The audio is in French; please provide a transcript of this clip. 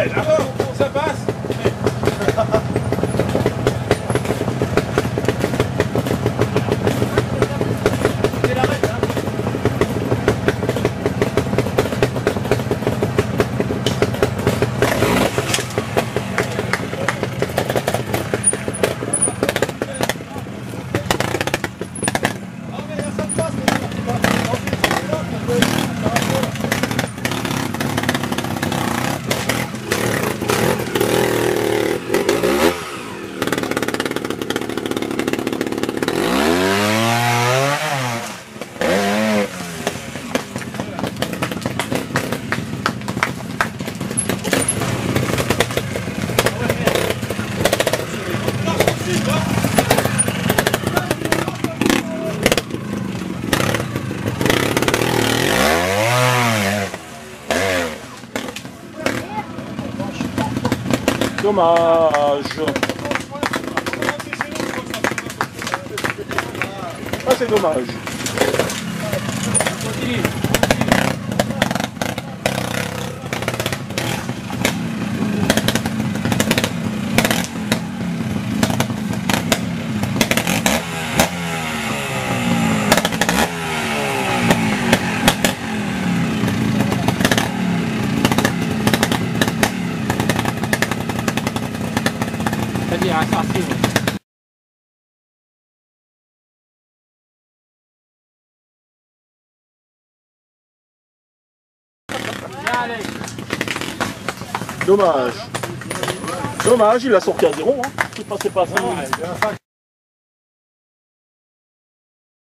Allez, d'abord, ça passe. Dommage. Ah, c'est dommage. Continue. Yeah, I saw two. Dommage. Dommage, il a sorti à zéro, hein. Tout passait pas à 5 minutes.